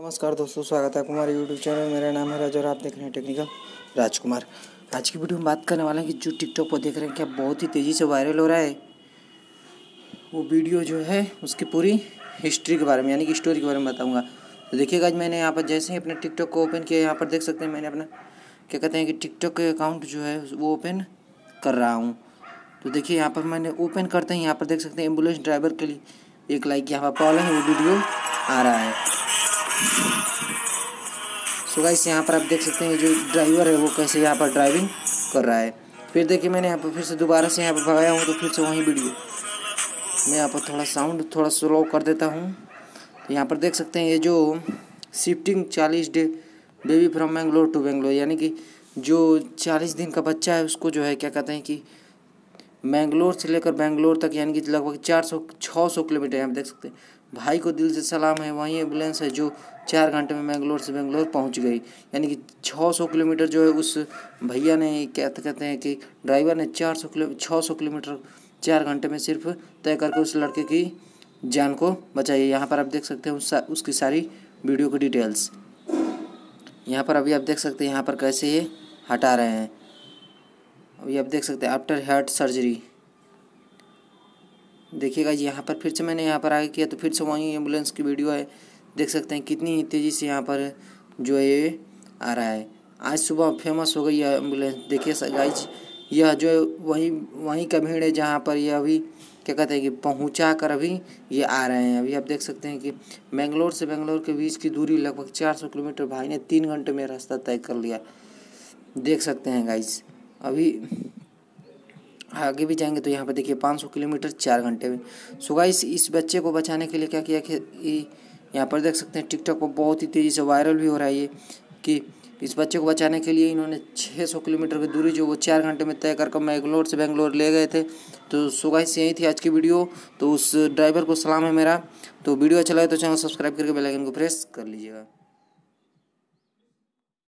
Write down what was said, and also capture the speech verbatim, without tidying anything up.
नमस्कार दोस्तों, स्वागत है आपका हमारे यूट्यूब चैनल। मेरा नाम है राज और आप देख रहे हैं टेक्निकल राजकुमार। आज की वीडियो में बात करने वाले हैं कि जो टिकटॉक पर देख रहे हैं क्या बहुत ही तेज़ी से वायरल हो रहा है, वो वीडियो जो है उसकी पूरी हिस्ट्री के बारे में यानी कि स्टोरी के बारे में बताऊंगा। तो देखिएगा, आज मैंने यहाँ पर जैसे ही अपने टिकटॉक को ओपन किया, यहाँ पर देख सकते हैं मैंने अपना क्या कहते हैं कि टिकटॉक के अकाउंट जो है वो ओपन कर रहा हूँ। तो देखिए, यहाँ पर मैंने ओपन करते हैं, यहाँ पर देख सकते हैं एम्बुलेंस ड्राइवर के लिए एक लाइक यहाँ पर पहले वो वीडियो आ रहा है। सो गाइस, यहाँ पर आप देख सकते हैं जो ड्राइवर है वो कैसे यहाँ पर ड्राइविंग कर रहा है। फिर देखिए, मैंने यहाँ पर फिर से दोबारा से यहाँ पर भगाया हूँ, तो फिर से वही वीडियो मैं यहाँ पर थोड़ा साउंड थोड़ा स्लो कर देता हूँ। तो यहाँ पर देख सकते हैं ये जो शिफ्टिंग चालीस day baby from Mangalore to Bangalore, यानी कि जो चालीस दिन का बच्चा है उसको जो है क्या कहते हैं कि मैंगलोर से लेकर बेंगलोर तक यानी कि लगभग चार सौ छः सौ किलोमीटर यहाँ पर देख सकते हैं। भाई को दिल से सलाम है। वहीं एम्बुलेंस है जो चार घंटे में मैंगलोर से बेंगलोर पहुंच गई, यानी कि छः सौ किलोमीटर जो है उस भैया ने क्या कहते हैं कि ड्राइवर ने चार सौ किलो छः सौ किलोमीटर चार घंटे में सिर्फ तय करके उस लड़के की जान को बचाई। यहाँ पर आप देख सकते हैं उस, उसकी सारी वीडियो की डिटेल्स यहाँ पर अभी आप देख सकते हैं। यहाँ पर कैसे ये हटा रहे हैं, अभी आप देख सकते हैं आफ्टर हार्ट सर्जरी। देखिएगा, यहाँ पर फिर से मैंने यहाँ पर आगे किया तो फिर से वहीं एम्बुलेंस की वीडियो है। देख सकते हैं कितनी तेज़ी से यहाँ पर जो है आ रहा है। आज सुबह फेमस हो गई है एम्बुलेंस। देखिए गाइज, यह जो है वही वहीं का भीड़ है जहाँ पर यह अभी क्या कहते हैं कि पहुँचा कर अभी ये आ रहे हैं। अभी आप देख सकते हैं कि बेंगलोर से बेंगलोर के बीच की दूरी लगभग चार सौ किलोमीटर भाई ने तीन घंटे में रास्ता तय कर लिया। देख सकते हैं गाइज, अभी आगे भी जाएंगे तो यहाँ पर देखिए पाँच सौ किलोमीटर चार घंटे में। सो गाइस, इस बच्चे को बचाने के लिए क्या किया कि यहाँ पर देख सकते हैं टिकटॉक पर बहुत ही तेज़ी से वायरल भी हो रहा है ये कि इस बच्चे को बचाने के लिए इन्होंने छः सौ किलोमीटर की दूरी जो वो चार घंटे में तय करके मैंगलोर से बेंगलोर ले गए थे। तो सो गाइस, यही थी आज की वीडियो। तो उस ड्राइवर को सलाम है मेरा। तो वीडियो अच्छा लगे तो चैनल सब्सक्राइब करके बेल आइकन को प्रेस कर लीजिएगा।